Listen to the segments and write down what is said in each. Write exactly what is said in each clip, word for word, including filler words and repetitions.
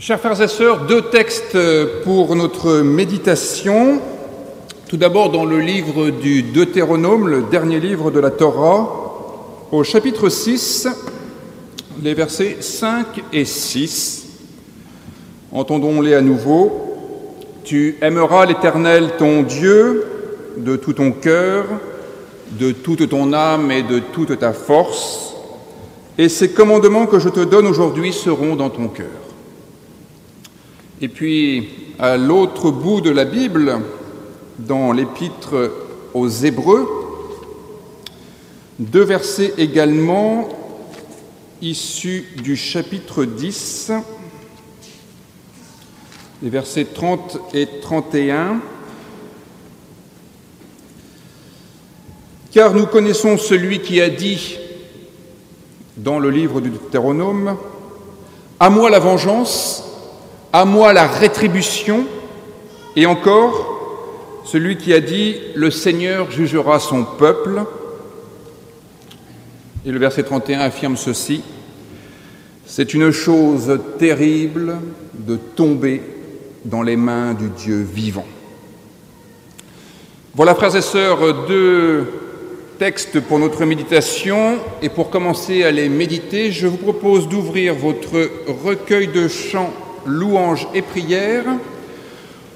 Chers frères et sœurs, deux textes pour notre méditation. Tout d'abord dans le livre du Deutéronome, le dernier livre de la Torah, au chapitre six, les versets cinq et six. Entendons-les à nouveau. « Tu aimeras l'Éternel ton Dieu de tout ton cœur, de toute ton âme et de toute ta force, et ces commandements que je te donne aujourd'hui seront dans ton cœur. » Et puis, à l'autre bout de la Bible, dans l'épître aux Hébreux, deux versets également issus du chapitre dix, les versets trente et trente et un. « Car nous connaissons celui qui a dit, dans le livre du Deutéronome, « À moi la vengeance, à moi la rétribution, et encore, celui qui a dit, le Seigneur jugera son peuple. » Et le verset trente et un affirme ceci, « C'est une chose terrible de tomber dans les mains du Dieu vivant. » Voilà, frères et sœurs, deux textes pour notre méditation, et pour commencer à les méditer, je vous propose d'ouvrir votre recueil de chants « Louange et prières »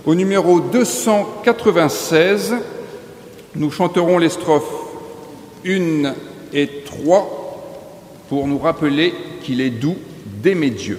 au numéro deux cent quatre-vingt-seize. Nous chanterons les strophes une et trois pour nous rappeler qu'il est doux d'aimer Dieu.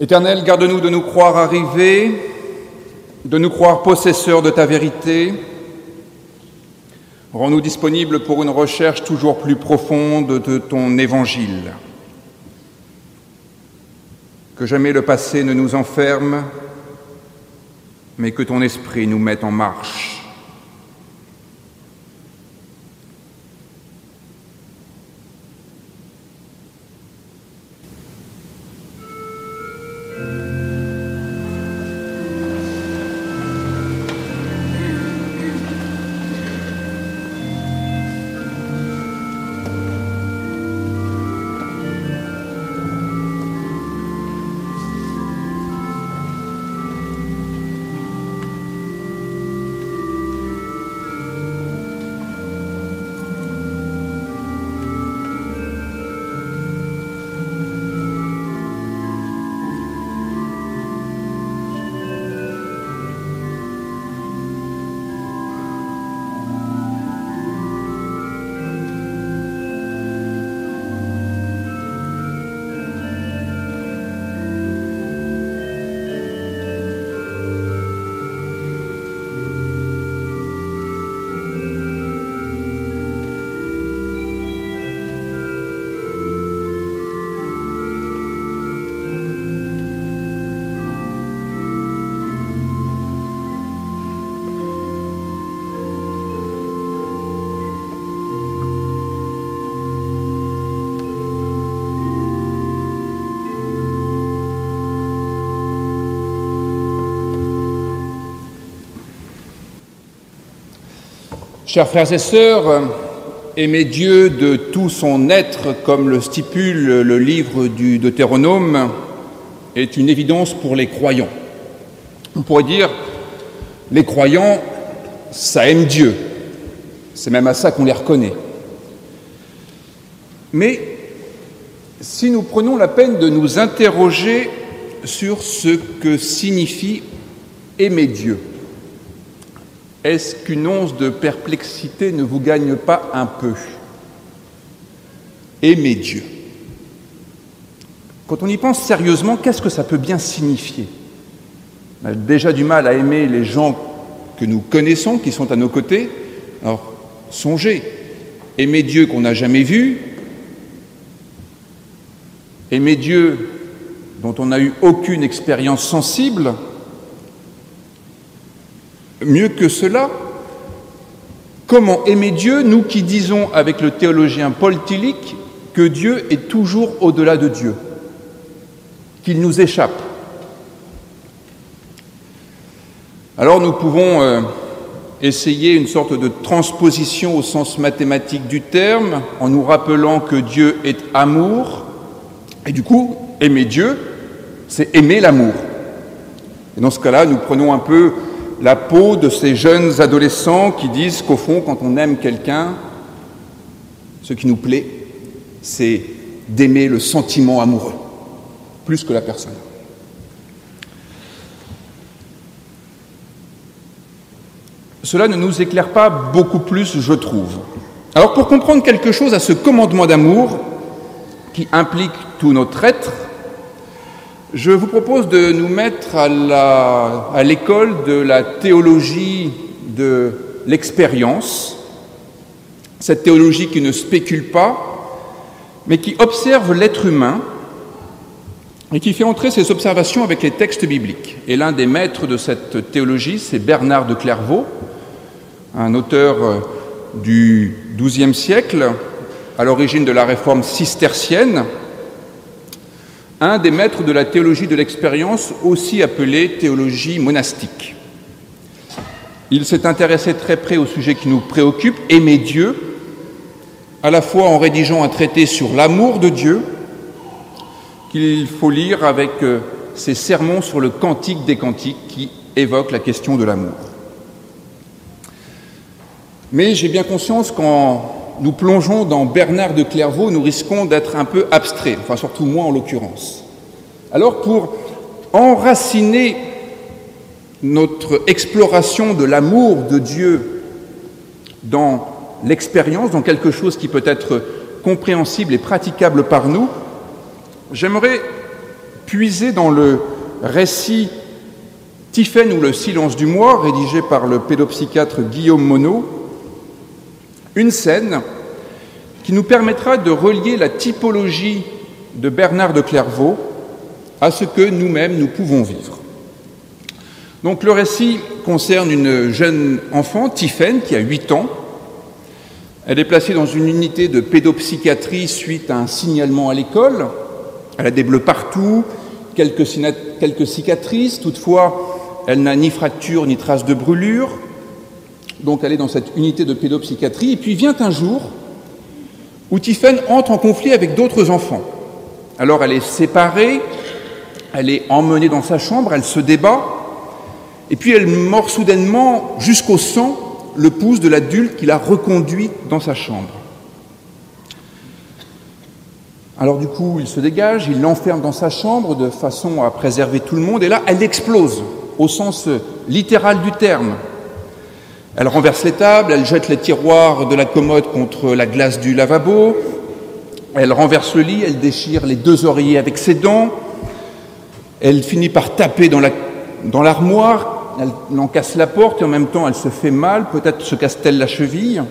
Éternel, garde-nous de nous croire arrivés, de nous croire possesseurs de ta vérité. Rends-nous disponibles pour une recherche toujours plus profonde de ton évangile. Que jamais le passé ne nous enferme, mais que ton esprit nous mette en marche. Chers frères et sœurs, aimer Dieu de tout son être, comme le stipule le livre du Deutéronome, est une évidence pour les croyants. On pourrait dire, les croyants, ça aime Dieu. C'est même à ça qu'on les reconnaît. Mais si nous prenons la peine de nous interroger sur ce que signifie aimer Dieu, est-ce qu'une once de perplexité ne vous gagne pas un peu? Aimer Dieu. Quand on y pense sérieusement, qu'est-ce que ça peut bien signifier? On a déjà du mal à aimer les gens que nous connaissons, qui sont à nos côtés. Alors, songez, aimer Dieu qu'on n'a jamais vu, aimer Dieu dont on n'a eu aucune expérience sensible. Mieux que cela, comment aimer Dieu, nous qui disons avec le théologien Paul Tillich que Dieu est toujours au-delà de Dieu, qu'il nous échappe. Alors nous pouvons euh, essayer une sorte de transposition au sens mathématique du terme, en nous rappelant que Dieu est amour, et du coup, aimer Dieu, c'est aimer l'amour. Et dans ce cas-là, nous prenons un peu la peau de ces jeunes adolescents qui disent qu'au fond, quand on aime quelqu'un, ce qui nous plaît, c'est d'aimer le sentiment amoureux, plus que la personne. Cela ne nous éclaire pas beaucoup plus, je trouve. Alors, pour comprendre quelque chose à ce commandement d'amour, qui implique tout notre être, je vous propose de nous mettre à la, à l'école de la théologie de l'expérience, cette théologie qui ne spécule pas, mais qui observe l'être humain et qui fait entrer ses observations avec les textes bibliques. Et l'un des maîtres de cette théologie, c'est Bernard de Clairvaux, un auteur du douzième siècle, à l'origine de la réforme cistercienne, un des maîtres de la théologie de l'expérience, aussi appelée théologie monastique. Il s'est intéressé très près au sujet qui nous préoccupe, aimer Dieu, à la fois en rédigeant un traité sur l'amour de Dieu, qu'il faut lire avec ses sermons sur le Cantique des cantiques qui évoque la question de l'amour. Mais j'ai bien conscience qu'en nous plongeons dans Bernard de Clairvaux, nous risquons d'être un peu abstraits, enfin surtout moi en l'occurrence. Alors pour enraciner notre exploration de l'amour de Dieu dans l'expérience, dans quelque chose qui peut être compréhensible et praticable par nous, j'aimerais puiser dans le récit Tiphaine ou le silence du moi, rédigé par le pédopsychiatre Guillaume Monod, une scène qui nous permettra de relier la typologie de Bernard de Clairvaux à ce que nous-mêmes nous pouvons vivre. Donc le récit concerne une jeune enfant, Tiphaine, qui a huit ans. Elle est placée dans une unité de pédopsychiatrie suite à un signalement à l'école. Elle a des bleus partout, quelques, quelques cicatrices, toutefois elle n'a ni fracture ni trace de brûlure. Donc elle est dans cette unité de pédopsychiatrie, et puis vient un jour où Tiphaine entre en conflit avec d'autres enfants. Alors elle est séparée, elle est emmenée dans sa chambre, elle se débat, et puis elle mord soudainement jusqu'au sang le pouce de l'adulte qui la reconduit dans sa chambre. Alors du coup, il se dégage, il l'enferme dans sa chambre de façon à préserver tout le monde, et là, elle explose, au sens littéral du terme. Elle renverse les tables, elle jette les tiroirs de la commode contre la glace du lavabo, elle renverse le lit, elle déchire les deux oreillers avec ses dents, elle finit par taper dans la, dans l'armoire, elle en casse la porte et en même temps elle se fait mal, peut-être se casse-t-elle la cheville.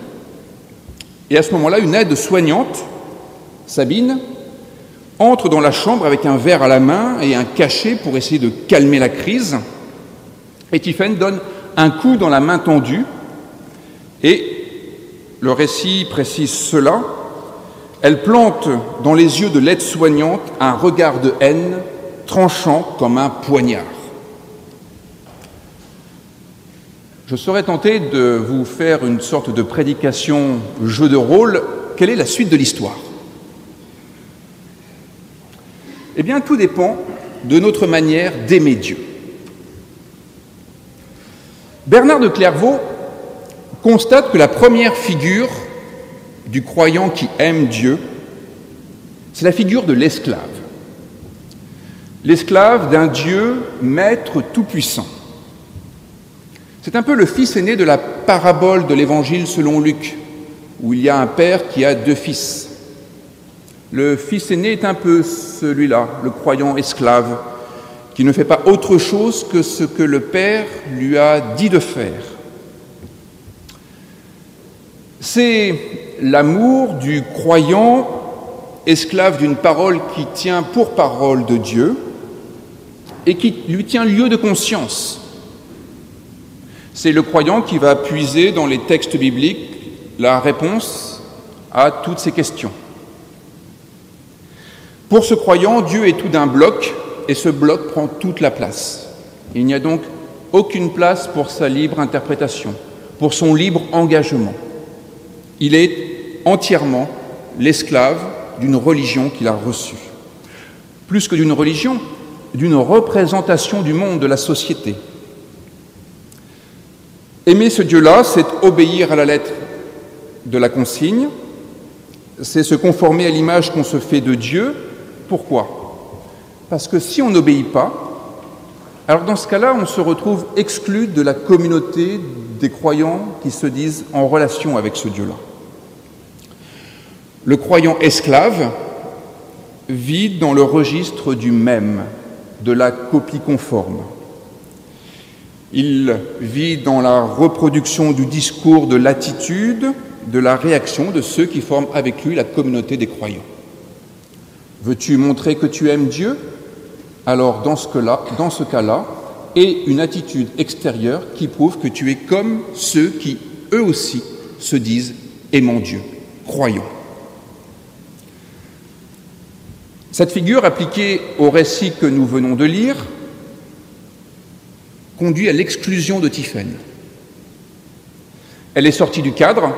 Et à ce moment-là, une aide soignante, Sabine, entre dans la chambre avec un verre à la main et un cachet pour essayer de calmer la crise. Et Tiphaine donne un coup dans la main tendue, et le récit précise cela, elle plante dans les yeux de l'aide-soignante un regard de haine tranchant comme un poignard. Je serais tenté de vous faire une sorte de prédication jeu de rôle. Quelle est la suite de l'histoire? Eh bien, tout dépend de notre manière d'aimer Dieu. Bernard de Clairvaux constate que la première figure du croyant qui aime Dieu, c'est la figure de l'esclave. L'esclave d'un Dieu maître tout-puissant. C'est un peu le fils aîné de la parabole de l'Évangile selon Luc, où il y a un père qui a deux fils. Le fils aîné est un peu celui-là, le croyant esclave, qui ne fait pas autre chose que ce que le père lui a dit de faire. C'est l'amour du croyant esclave d'une parole qui tient pour parole de Dieu et qui lui tient lieu de conscience. C'est le croyant qui va puiser dans les textes bibliques la réponse à toutes ces questions. Pour ce croyant, Dieu est tout d'un bloc et ce bloc prend toute la place. Il n'y a donc aucune place pour sa libre interprétation, pour son libre engagement. Il est entièrement l'esclave d'une religion qu'il a reçue. Plus que d'une religion, d'une représentation du monde, de la société. Aimer ce Dieu-là, c'est obéir à la lettre de la consigne, c'est se conformer à l'image qu'on se fait de Dieu. Pourquoi? Parce que si on n'obéit pas, alors dans ce cas-là, on se retrouve exclu de la communauté des croyants qui se disent en relation avec ce Dieu-là. Le croyant esclave vit dans le registre du même, de la copie conforme. Il vit dans la reproduction du discours, de l'attitude, de la réaction de ceux qui forment avec lui la communauté des croyants. Veux-tu montrer que tu aimes Dieu? Alors dans ce cas-là, dans ce cas-là, et une attitude extérieure qui prouve que tu es comme ceux qui, eux aussi, se disent aimant Dieu, croyants. Cette figure appliquée au récit que nous venons de lire conduit à l'exclusion de Tiphaine. Elle est sortie du cadre,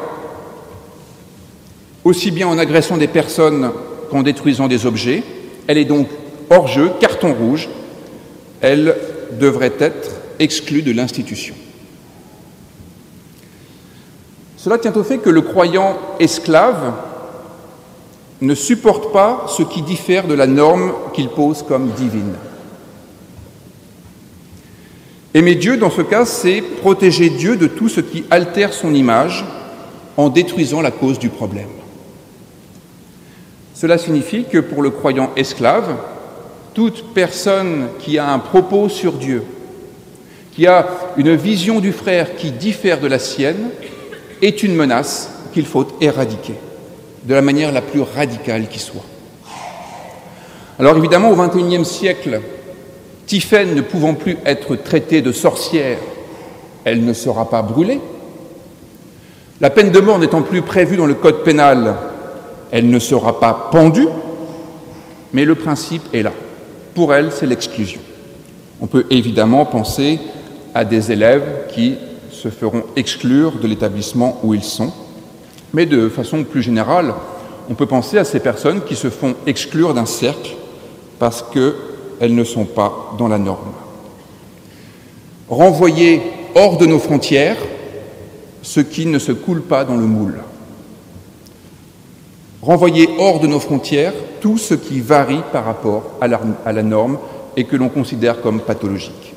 aussi bien en agressant des personnes qu'en détruisant des objets. Elle est donc hors jeu, carton rouge. Elle devrait être exclue de l'institution. Cela tient au fait que le croyant esclave ne supporte pas ce qui diffère de la norme qu'il pose comme divine. Aimer Dieu, dans ce cas, c'est protéger Dieu de tout ce qui altère son image en détruisant la cause du problème. Cela signifie que pour le croyant esclave, toute personne qui a un propos sur Dieu, qui a une vision du frère qui diffère de la sienne, est une menace qu'il faut éradiquer, de la manière la plus radicale qui soit. Alors évidemment, au vingt et unième siècle, Tiphaine ne pouvant plus être traitée de sorcière, elle ne sera pas brûlée. La peine de mort n'étant plus prévue dans le code pénal, elle ne sera pas pendue, mais le principe est là. Pour elle, c'est l'exclusion. On peut évidemment penser à des élèves qui se feront exclure de l'établissement où ils sont, mais de façon plus générale, on peut penser à ces personnes qui se font exclure d'un cercle parce que elles ne sont pas dans la norme. Renvoyer hors de nos frontières ce qui ne se coule pas dans le moule. Renvoyer hors de nos frontières tout ce qui varie par rapport à la, à la norme et que l'on considère comme pathologique.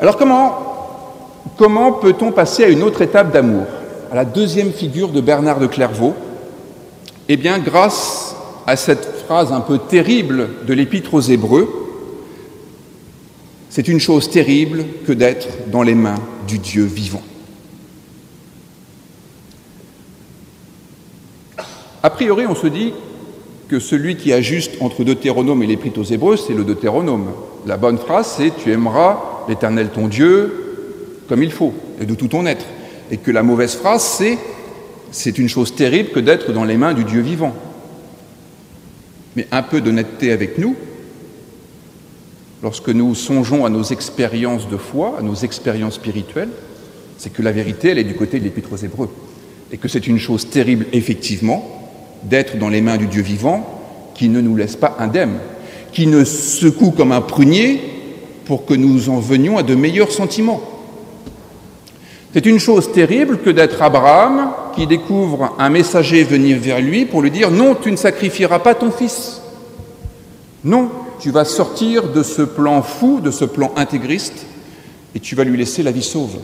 Alors comment, comment peut-on passer à une autre étape d'amour, à la deuxième figure de Bernard de Clairvaux? Eh bien, grâce à cette phrase un peu terrible de l'Épître aux Hébreux, c'est une chose terrible que d'être dans les mains du Dieu vivant. A priori, on se dit que celui qui ajuste entre Deutéronome et l'Épître aux Hébreux, c'est le Deutéronome. La bonne phrase, c'est « Tu aimeras l'Éternel ton Dieu comme il faut, et de tout ton être ». Et que la mauvaise phrase, c'est « C'est une chose terrible que d'être dans les mains du Dieu vivant ». Mais un peu d'honnêteté avec nous, lorsque nous songeons à nos expériences de foi, à nos expériences spirituelles, c'est que la vérité, elle est du côté de l'Épître aux Hébreux. Et que c'est une chose terrible, effectivement, d'être dans les mains du Dieu vivant qui ne nous laisse pas indemnes, qui ne secoue comme un prunier pour que nous en venions à de meilleurs sentiments. C'est une chose terrible que d'être Abraham qui découvre un messager venir vers lui pour lui dire « Non, tu ne sacrifieras pas ton fils. Non, tu vas sortir de ce plan fou, de ce plan intégriste, et tu vas lui laisser la vie sauve. »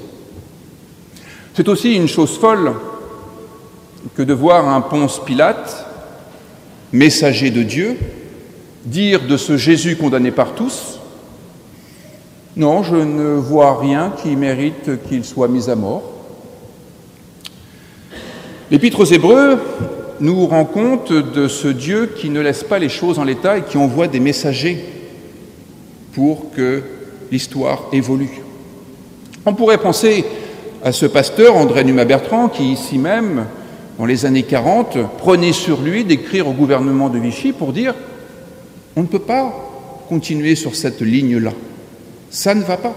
C'est aussi une chose folle que de voir un Ponce Pilate, messager de Dieu, dire de ce Jésus condamné par tous, « Non, je ne vois rien qui mérite qu'il soit mis à mort. » L'Épître aux Hébreux nous rend compte de ce Dieu qui ne laisse pas les choses en l'état et qui envoie des messagers pour que l'histoire évolue. On pourrait penser à ce pasteur André Numa Bertrand qui, ici même, dans les années quarante, prenait sur lui d'écrire au gouvernement de Vichy pour dire « On ne peut pas continuer sur cette ligne-là. Ça ne va pas. »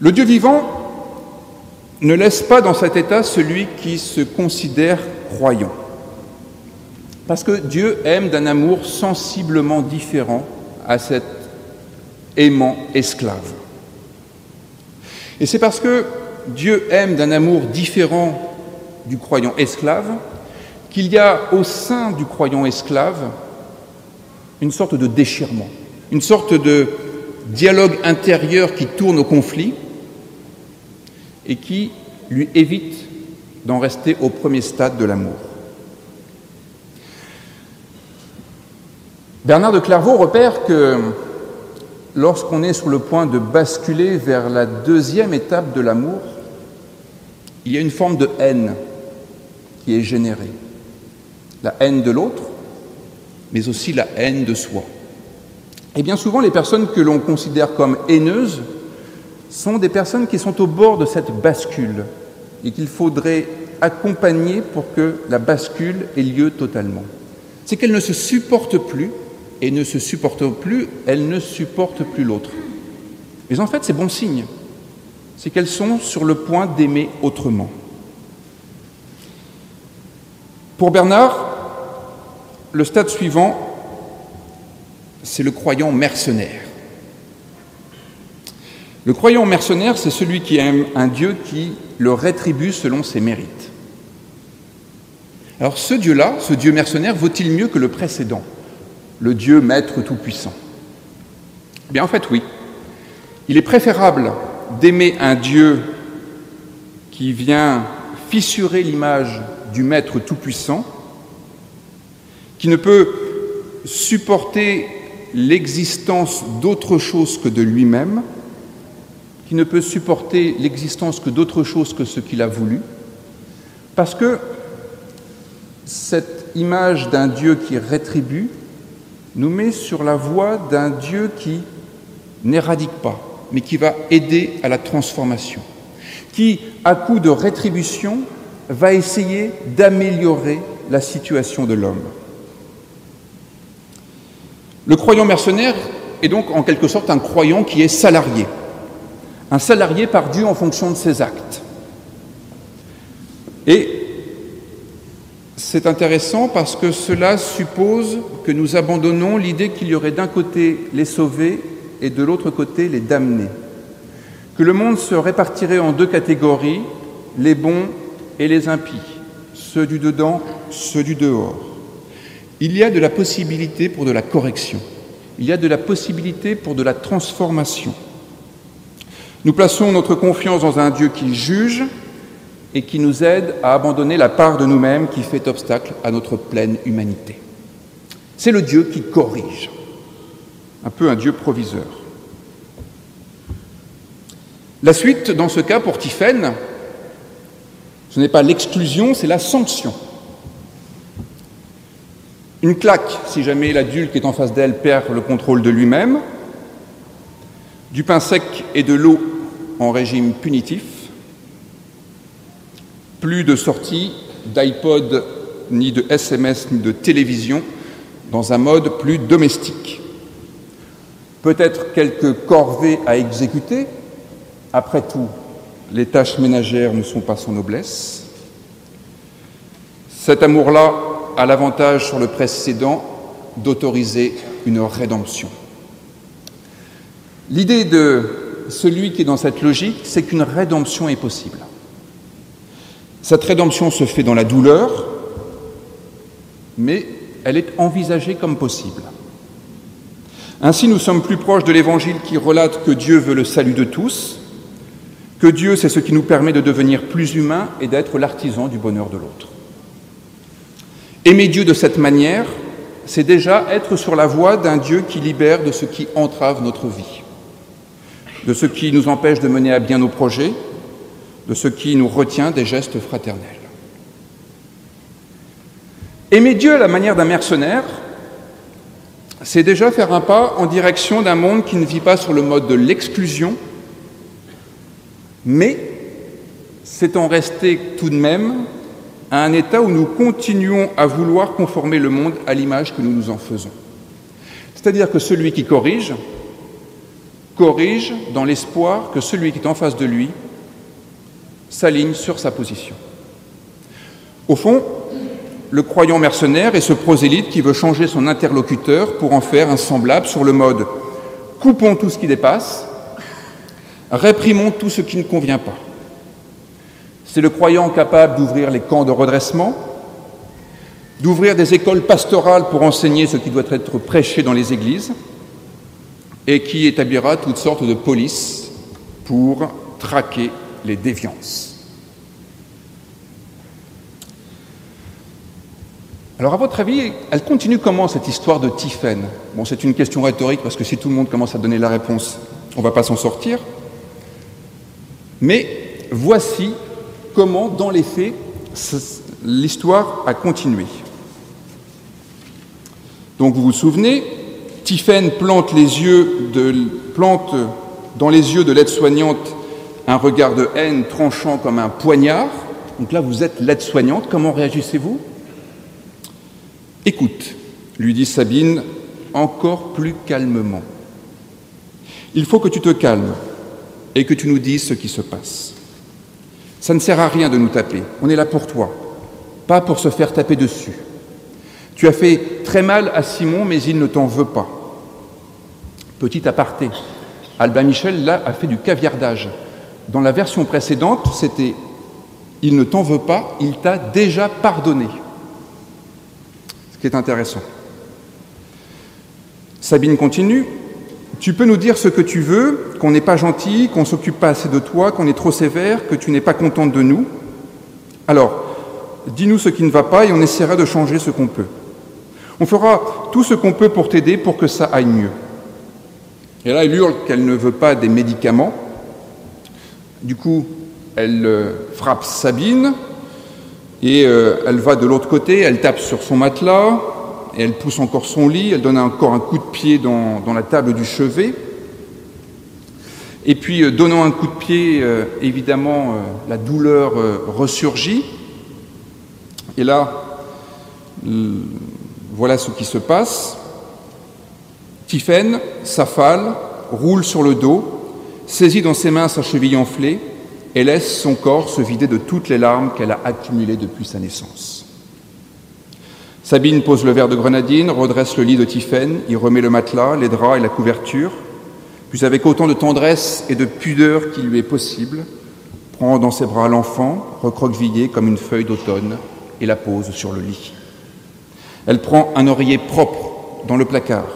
Le Dieu vivant ne laisse pas dans cet état celui qui se considère croyant. Parce que Dieu aime d'un amour sensiblement différent à cet aimant esclave. Et c'est parce que Dieu aime d'un amour différent du croyant esclave qu'il y a au sein du croyant esclave une sorte de déchirement, une sorte de dialogue intérieur qui tourne au conflit et qui lui évite d'en rester au premier stade de l'amour. Bernard de Clairvaux repère que lorsqu'on est sur le point de basculer vers la deuxième étape de l'amour, il y a une forme de haine qui est générée. La haine de l'autre, mais aussi la haine de soi. Et bien souvent, les personnes que l'on considère comme haineuses sont des personnes qui sont au bord de cette bascule et qu'il faudrait accompagner pour que la bascule ait lieu totalement. C'est qu'elles ne se supportent plus et ne se supportent plus, elles ne supportent plus l'autre. Mais en fait, c'est bon signe. C'est qu'elles sont sur le point d'aimer autrement. Pour Bernard, le stade suivant, c'est le croyant mercenaire. Le croyant mercenaire, c'est celui qui aime un Dieu qui le rétribue selon ses mérites. Alors ce Dieu-là, ce Dieu mercenaire, vaut-il mieux que le précédent, le Dieu maître tout-puissant? Eh bien en fait oui. Il est préférable d'aimer un Dieu qui vient fissurer l'image du maître tout-puissant, qui ne peut supporter l'existence d'autre chose que de lui-même, qui ne peut supporter l'existence que d'autre chose que ce qu'il a voulu, parce que cette image d'un Dieu qui rétribue nous met sur la voie d'un Dieu qui n'éradique pas, mais qui va aider à la transformation, qui, à coup de rétribution, va essayer d'améliorer la situation de l'homme. Le croyant mercenaire est donc en quelque sorte un croyant qui est salarié, un salarié par Dieu en fonction de ses actes. Et c'est intéressant parce que cela suppose que nous abandonnons l'idée qu'il y aurait d'un côté les sauvés et de l'autre côté les damnés, que le monde se répartirait en deux catégories, les bons et les impies, ceux du dedans, ceux du dehors. Il y a de la possibilité pour de la correction, il y a de la possibilité pour de la transformation. Nous plaçons notre confiance dans un Dieu qui juge et qui nous aide à abandonner la part de nous-mêmes qui fait obstacle à notre pleine humanité. C'est le Dieu qui corrige, un peu un Dieu proviseur. La suite, dans ce cas, pour Tiphaine, ce n'est pas l'exclusion, c'est la sanction. Une claque, si jamais l'adulte qui est en face d'elle perd le contrôle de lui-même, du pain sec et de l'eau en régime punitif, plus de sorties d'iPod, ni de S M S, ni de télévision, dans un mode plus domestique. peut-être quelques corvées à exécuter. Après tout, les tâches ménagères ne sont pas sans noblesse. Cet amour-là a l'avantage sur le précédent d'autoriser une rédemption. L'idée de celui qui est dans cette logique, c'est qu'une rédemption est possible. Cette rédemption se fait dans la douleur, mais elle est envisagée comme possible. Ainsi, nous sommes plus proches de l'Évangile qui relate que Dieu veut le salut de tous, que Dieu, c'est ce qui nous permet de devenir plus humains et d'être l'artisan du bonheur de l'autre. Aimer Dieu de cette manière, c'est déjà être sur la voie d'un Dieu qui libère de ce qui entrave notre vie, de ce qui nous empêche de mener à bien nos projets, de ce qui nous retient des gestes fraternels. Aimer Dieu à la manière d'un mercenaire, c'est déjà faire un pas en direction d'un monde qui ne vit pas sur le mode de l'exclusion, mais c'est en rester tout de même à un état où nous continuons à vouloir conformer le monde à l'image que nous nous en faisons. C'est-à-dire que celui qui corrige, corrige dans l'espoir que celui qui est en face de lui s'aligne sur sa position. Au fond, le croyant mercenaire est ce prosélyte qui veut changer son interlocuteur pour en faire un semblable sur le mode « coupons tout ce qui dépasse », « réprimons tout ce qui ne convient pas ». C'est le croyant capable d'ouvrir les camps de redressement, d'ouvrir des écoles pastorales pour enseigner ce qui doit être prêché dans les églises, et qui établira toutes sortes de polices pour traquer les déviances. Alors, à votre avis, elle continue comment, cette histoire de Tiphaine? Bon, c'est une question rhétorique, parce que si tout le monde commence à donner la réponse, on ne va pas s'en sortir. Mais voici comment, dans les faits, l'histoire a continué. Donc, vous vous souvenez, Tiphaine plante, les yeux de, plante dans les yeux de l'aide-soignante un regard de haine tranchant comme un poignard. Donc là, vous êtes l'aide-soignante, comment réagissez-vous? « Écoute, » lui dit Sabine, encore plus calmement. « Il faut que tu te calmes et que tu nous dises ce qui se passe. Ça ne sert à rien de nous taper, on est là pour toi, pas pour se faire taper dessus. Tu as fait très mal à Simon, mais il ne t'en veut pas. » Petit aparté, Albin Michel, là, a fait du caviardage. Dans la version précédente, c'était « Il ne t'en veut pas, il t'a déjà pardonné. » Ce qui est intéressant. Sabine continue. « Tu peux nous dire ce que tu veux, qu'on n'est pas gentil, qu'on ne s'occupe pas assez de toi, qu'on est trop sévère, que tu n'es pas contente de nous. Alors, dis-nous ce qui ne va pas et on essaiera de changer ce qu'on peut. On fera tout ce qu'on peut pour t'aider pour que ça aille mieux. » Et là, elle hurle qu'elle ne veut pas des médicaments. Du coup, elle frappe Sabine. Et euh, elle va de l'autre côté, elle tape sur son matelas, et elle pousse encore son lit, elle donne encore un coup de pied dans, dans la table du chevet. Et puis, euh, donnant un coup de pied, euh, évidemment, euh, la douleur euh, ressurgit. Et là, euh, voilà ce qui se passe. Tiphaine s'affale, roule sur le dos, saisit dans ses mains sa cheville enflée, et laisse son corps se vider de toutes les larmes qu'elle a accumulées depuis sa naissance. Sabine pose le verre de grenadine, redresse le lit de Tiphaine, y remet le matelas, les draps et la couverture, puis avec autant de tendresse et de pudeur qu'il lui est possible, prend dans ses bras l'enfant, recroquevillé comme une feuille d'automne, et la pose sur le lit. Elle prend un oreiller propre dans le placard,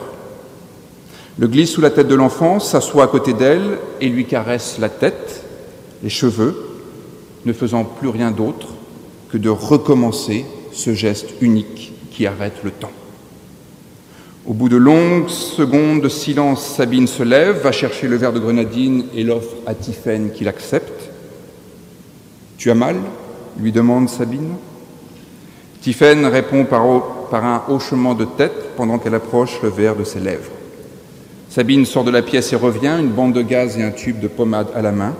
le glisse sous la tête de l'enfant, s'assoit à côté d'elle et lui caresse la tête, les cheveux, ne faisant plus rien d'autre que de recommencer ce geste unique qui arrête le temps. Au bout de longues secondes de silence, Sabine se lève, va chercher le verre de grenadine et l'offre à Tiphaine qui l'accepte. « Tu as mal ?» lui demande Sabine. Tiphaine répond par un hochement de tête pendant qu'elle approche le verre de ses lèvres. Sabine sort de la pièce et revient, une bande de gaz et un tube de pommade à la main.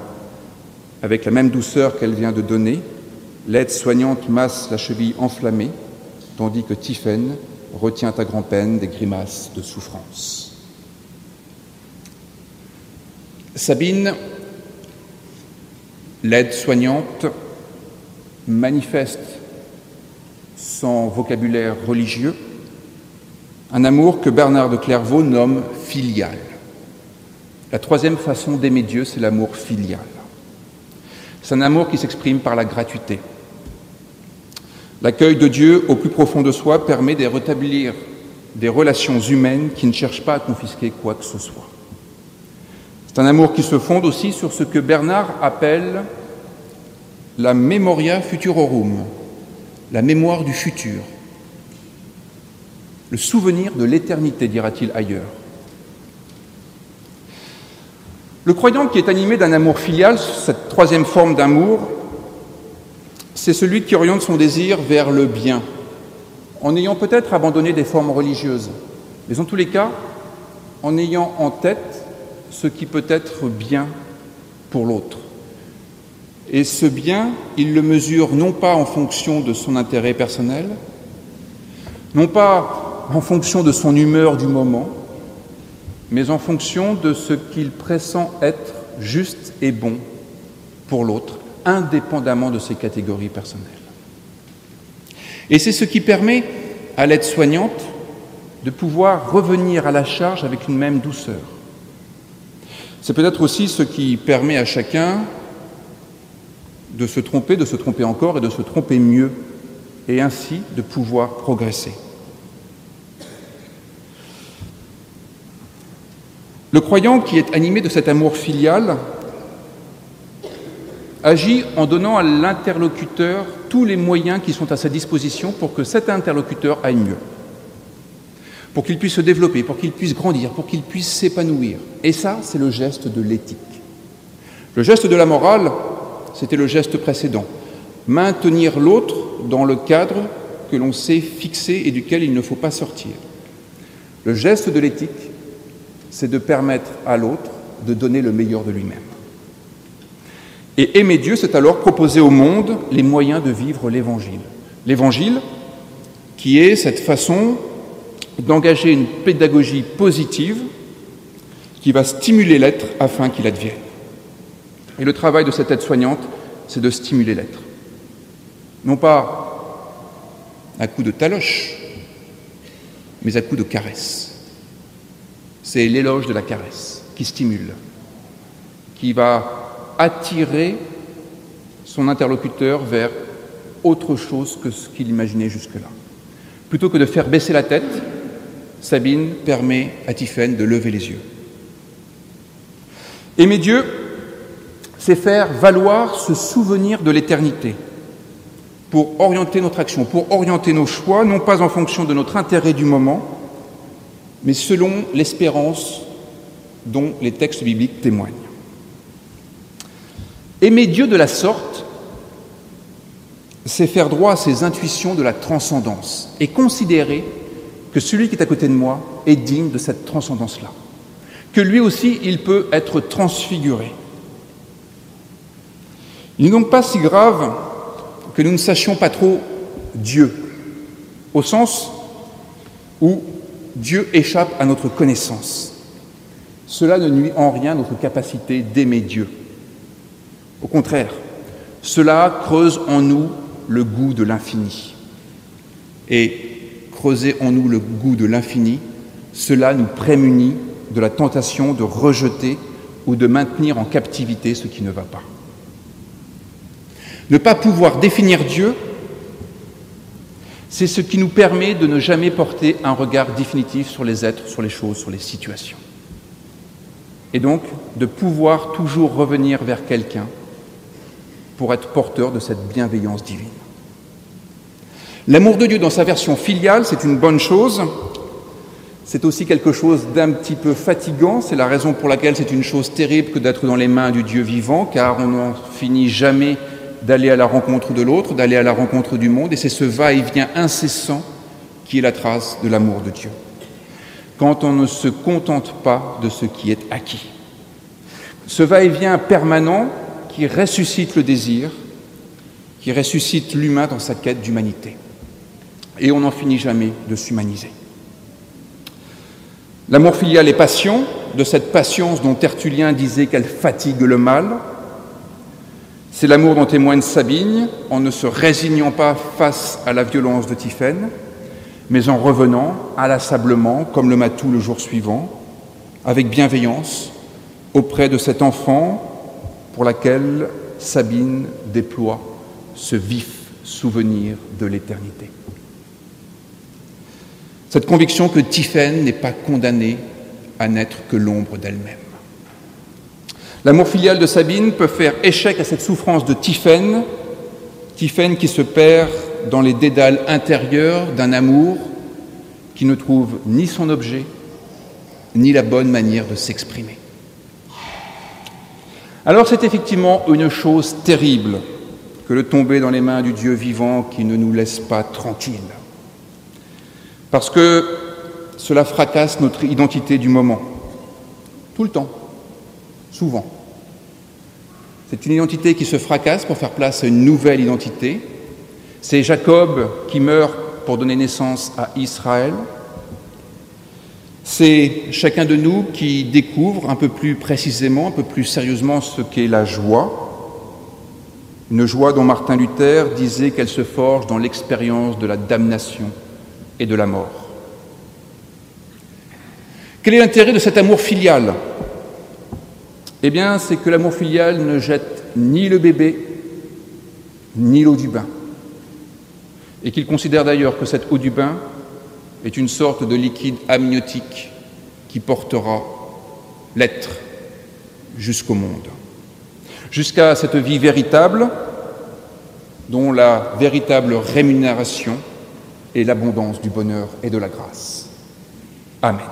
Avec la même douceur qu'elle vient de donner, l'aide-soignante masse la cheville enflammée, tandis que Tiphaine retient à grand-peine des grimaces de souffrance. Sabine, l'aide-soignante, manifeste son vocabulaire religieux un amour que Bernard de Clairvaux nomme filial. La troisième façon d'aimer Dieu, c'est l'amour filial. C'est un amour qui s'exprime par la gratuité. L'accueil de Dieu au plus profond de soi permet de rétablir des relations humaines qui ne cherchent pas à confisquer quoi que ce soit. C'est un amour qui se fonde aussi sur ce que Bernard appelle la memoria futurorum, la mémoire du futur, le souvenir de l'éternité, dira-t-il ailleurs. Le croyant qui est animé d'un amour filial, cette troisième forme d'amour, c'est celui qui oriente son désir vers le bien, en ayant peut-être abandonné des formes religieuses, mais en tous les cas, en ayant en tête ce qui peut être bien pour l'autre. Et ce bien, il le mesure non pas en fonction de son intérêt personnel, non pas en fonction de son humeur du moment, mais en fonction de ce qu'il pressent être juste et bon pour l'autre, indépendamment de ses catégories personnelles. Et c'est ce qui permet à l'aide-soignante de pouvoir revenir à la charge avec une même douceur. C'est peut-être aussi ce qui permet à chacun de se tromper, de se tromper encore et de se tromper mieux, et ainsi de pouvoir progresser. Le croyant qui est animé de cet amour filial agit en donnant à l'interlocuteur tous les moyens qui sont à sa disposition pour que cet interlocuteur aille mieux, pour qu'il puisse se développer, pour qu'il puisse grandir, pour qu'il puisse s'épanouir. Et ça, c'est le geste de l'éthique. Le geste de la morale, c'était le geste précédent. Maintenir l'autre dans le cadre que l'on s'est fixé et duquel il ne faut pas sortir. Le geste de l'éthique, c'est de permettre à l'autre de donner le meilleur de lui-même. Et aimer Dieu, c'est alors proposer au monde les moyens de vivre l'Évangile. L'Évangile, qui est cette façon d'engager une pédagogie positive qui va stimuler l'être afin qu'il advienne. Et le travail de cette aide-soignante, c'est de stimuler l'être. Non pas à coups de taloche, mais à coups de caresse. C'est l'éloge de la caresse qui stimule, qui va attirer son interlocuteur vers autre chose que ce qu'il imaginait jusque-là. Plutôt que de faire baisser la tête, Sabine permet à Tiphaine de lever les yeux. Aimer Dieu, c'est faire valoir ce souvenir de l'éternité pour orienter notre action, pour orienter nos choix, non pas en fonction de notre intérêt du moment, mais selon l'espérance dont les textes bibliques témoignent. Aimer Dieu de la sorte, c'est faire droit à ses intuitions de la transcendance et considérer que celui qui est à côté de moi est digne de cette transcendance-là, que lui aussi, il peut être transfiguré. Il n'est donc pas si grave que nous ne sachions pas trop Dieu, au sens où Dieu échappe à notre connaissance. Cela ne nuit en rien à notre capacité d'aimer Dieu. Au contraire, cela creuse en nous le goût de l'infini. Et creuser en nous le goût de l'infini, cela nous prémunit de la tentation de rejeter ou de maintenir en captivité ce qui ne va pas. Ne pas pouvoir définir Dieu, c'est ce qui nous permet de ne jamais porter un regard définitif sur les êtres, sur les choses, sur les situations. Et donc, de pouvoir toujours revenir vers quelqu'un pour être porteur de cette bienveillance divine. L'amour de Dieu dans sa version filiale, c'est une bonne chose. C'est aussi quelque chose d'un petit peu fatigant. C'est la raison pour laquelle c'est une chose terrible que d'être dans les mains du Dieu vivant, car on n'en finit jamais d'aller à la rencontre de l'autre, d'aller à la rencontre du monde, et c'est ce va-et-vient incessant qui est la trace de l'amour de Dieu. Quand on ne se contente pas de ce qui est acquis. Ce va-et-vient permanent qui ressuscite le désir, qui ressuscite l'humain dans sa quête d'humanité. Et on n'en finit jamais de s'humaniser. L'amour filial est patient, de cette patience dont Tertullien disait qu'elle fatigue le mal. C'est l'amour dont témoigne Sabine, en ne se résignant pas face à la violence de Tiphaine, mais en revenant inlassablement, comme le matou le jour suivant, avec bienveillance, auprès de cet enfant pour laquelle Sabine déploie ce vif souvenir de l'éternité. Cette conviction que Tiphaine n'est pas condamnée à n'être que l'ombre d'elle-même. L'amour filial de Sabine peut faire échec à cette souffrance de Tiphaine, Tiphaine qui se perd dans les dédales intérieurs d'un amour qui ne trouve ni son objet, ni la bonne manière de s'exprimer. Alors c'est effectivement une chose terrible que de tomber dans les mains du Dieu vivant qui ne nous laisse pas tranquilles, parce que cela fracasse notre identité du moment, tout le temps. Souvent. C'est une identité qui se fracasse pour faire place à une nouvelle identité. C'est Jacob qui meurt pour donner naissance à Israël. C'est chacun de nous qui découvre un peu plus précisément, un peu plus sérieusement ce qu'est la joie. Une joie dont Martin Luther disait qu'elle se forge dans l'expérience de la damnation et de la mort. Quel est l'intérêt de cet amour filial ? Eh bien, c'est que l'amour filial ne jette ni le bébé, ni l'eau du bain. Et qu'il considère d'ailleurs que cette eau du bain est une sorte de liquide amniotique qui portera l'être jusqu'au monde. Jusqu'à cette vie véritable, dont la véritable rémunération est l'abondance du bonheur et de la grâce. Amen.